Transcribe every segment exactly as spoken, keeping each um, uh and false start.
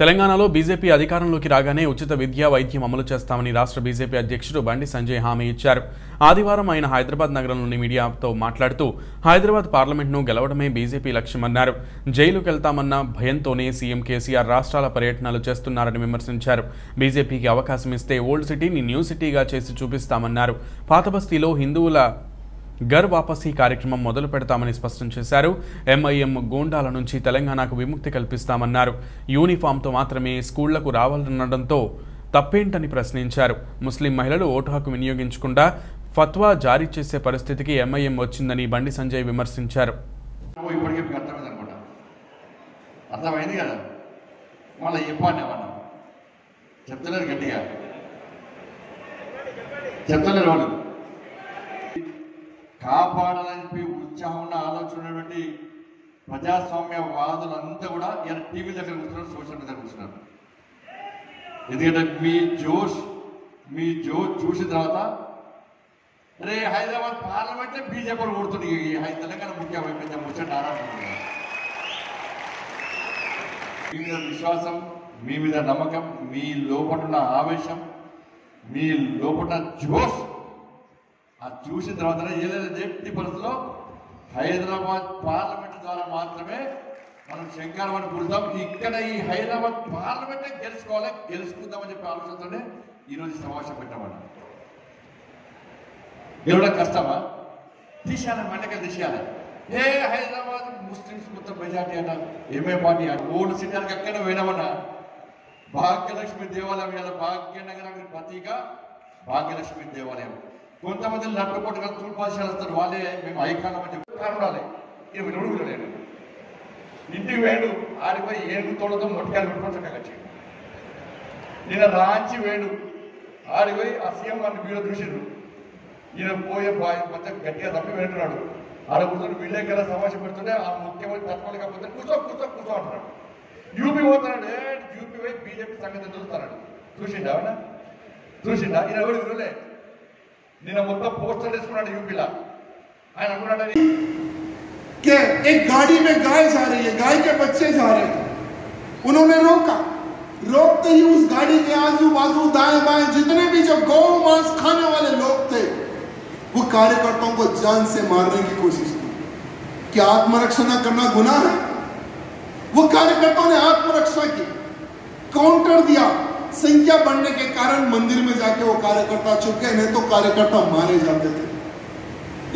తెలంగాణలో బీజేపీ అధికారంలోకి రాగానే ఉచిత విద్య వైద్యం అమలు చేస్తామని రాష్ట్ర బీజేపీ అధ్యక్షుడు బండి సంజయ్ హామీ ఇచ్చారు। ఆదివారం ఆయన హైదరాబాద్ నగరంలోని మీడియాతో మాట్లాడుతూ హైదరాబాద్ పార్లమెంట్‌ను గెలవడమే బీజేపీ లక్ష్యమన్నారు। జైలుకి వెళ్తామన్న భయంతోనే సీఎం కేసీఆర్ రాష్ట్రాల పర్యటనలు చేస్తున్నారని విమర్శించారు। బీజేపీకి అవకాశం ఇస్తే ఓల్డ్ సిటీని న్యూ సిటీగా చేసి చూపిస్తామన్నారు। పాతబస్తీలో హిందువుల घर वापसी कार्यक्रम మొదలు పెడతామని స్పష్టం చేశారు। ఎంఐఎం గోండాల నుంచి తెలంగాణకు విముక్తి కల్పిస్తామన్నారు। యూనిఫామ్ తో మాత్రమే స్కూళ్లకు రావాలనడంతో తప్పేంటని ప్రశ్నించారు। ముస్లిం మహిళలు ఓటు హక్కు వినియోగించుకుండా ఫత్వా జారీ చేసే పరిస్థితికి ఎంఐఎం వచ్చిందని బండి సంజయ్ విమర్శించారు। కాపాడాలని ఉత్సాహం ఉన్న ఆలోచనటువంటి ప్రజాస్వామ్యవాదులంతా కూడా ఇలా టీవీ దగ్గర కూర్చున్నారు, సోషల్ మీడియా దగ్గర కూర్చున్నారు। ఎందుకంటే మీ జోష్ మీ జోష్ చూసిన తర్వాత అరే హైదరాబాద్ పార్లమెంట్ బీజేపీ కొడుతుంది, తెలంగాణ ముఖ్యమంత్రి ముచ్చట ఆరాధనుకున్నారు। మీ మీద విశ్వాసం, మీ మీద నమ్మకం, మీ లోపల ఆవేశం, మీ లోపల జోష్ అది చూసిన తర్వాత ఏదైతే ఎట్టి పరిస్థితుల్లో హైదరాబాద్ పార్లమెంట్ ద్వారా మాత్రమే మనం శంకరమని పుడతాం। ఇక్కడ ఈ హైదరాబాద్ పార్లమెంటే గెలుచుకోవాలి, గెలుచుకుందామని చెప్పి ఆలోచనతోనే ఈరోజు సమావేశం పెట్టామన్నా। గెలవడం కష్టమా? తీసేయాలి, మండగా తీసేయాలి। ఏ హైదరాబాద్ ముస్లిమ్స్ మొత్తం మెజార్టీ అన్న ఎంఏ పార్టీ అన్న ఓల్డ్ సిటీకి ఎక్కడ పోయినామన్నా। భాగ్యలక్ష్మి దేవాలయం ఇలా భాగ్యనగరానికి ప్రతీగా భాగ్యలక్ష్మి దేవాలయం। కొంతమంది నట్టుకోటగా తూర్పాశాలు వాళ్ళే మేము ఐకాలం అని చెప్పి కారణాలే ఇరవై నడుగులు లేడు ఇంటికి వేడు ఆడిపోయి ఏడు తోడతో మొట్టకాయలు పెట్టుకోవచ్చు। ఈయన రాంచి వేడు ఆడిపోయి ఆ సీఎం వాడిని వీళ్ళు చూసిండ్రు, ఈయన పోయే కొంచెం గట్టిగా తప్పి వెళ్తున్నాడు। ఆడ కూర్చొని విలేకరుల సమావేశం పెడుతుంటే ఆ ముఖ్యమంత్రి తప్పని కాకపోతే కూర్చో కూర్చో కూర్చో అంటున్నాడు। యూపీ పోతున్నాడు, యూపీ పోయి బీజేపీ సంగతి చూస్తున్నాడు। చూసిండా అవునా? చూసిండా? ఈయన ఎవరు విలువలే నిన్న మొత్తం పోస్టర్ వేసుకున్నాడు యూపీలా। ఆయన एक गाड़ी में गाय जा रही है, गाय के बच्चे जा रहे थे, उन्होंने रोका। रोकते ही उस गाड़ी के आजू बाजू दाएं बाएं जितने भी जो गौ मांस खाने वाले लोग थे वो कार्यकर्ताओं को जान से मारने की कोशिश की। क्या आत्मरक्षा न करना गुनाह है? वो कार्यकर्ताओं ने आत्मरक्षा की, काउंटर दिया। संख्या बढ़ने के कारण मंदिर में जाके वो कार्यकर्ता चुप गए, नहीं तो कार्यकर्ता मारे जाते थे।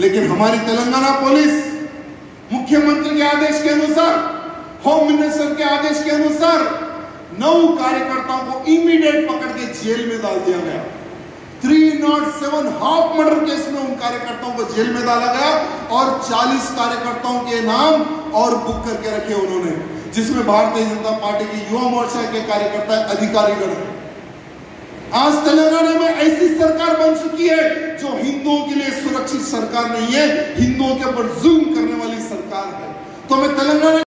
लेकिन हमारी तेलंगाना पुलिस मुख्यमंत्री के आदेश के अनुसार, होम मिनिस्टर के आदेश के अनुसार नौ कार्यकर्ताओं को इमीडिएट पकड़ के जेल में डाल दिया गया। तीन सौ सात हाफ मर्डर केस में उन कार्यकर्ताओं को जेल में डाला गया और चालीस कार्यकर्ताओं के नाम और बुक करके रखे उन्होंने, जिसमें भारतीय जनता पार्टी की युवा मोर्चा के कार्यकर्ता अधिकारीगण। आज तेलंगाना में ऐसी सरकार बन चुकी है जो हिंदुओं के लिए सुरक्षित सरकार नहीं है, हिंदुओं के ऊपर जुल्म करने वाली सरकार है। तो मैं तेलंगाना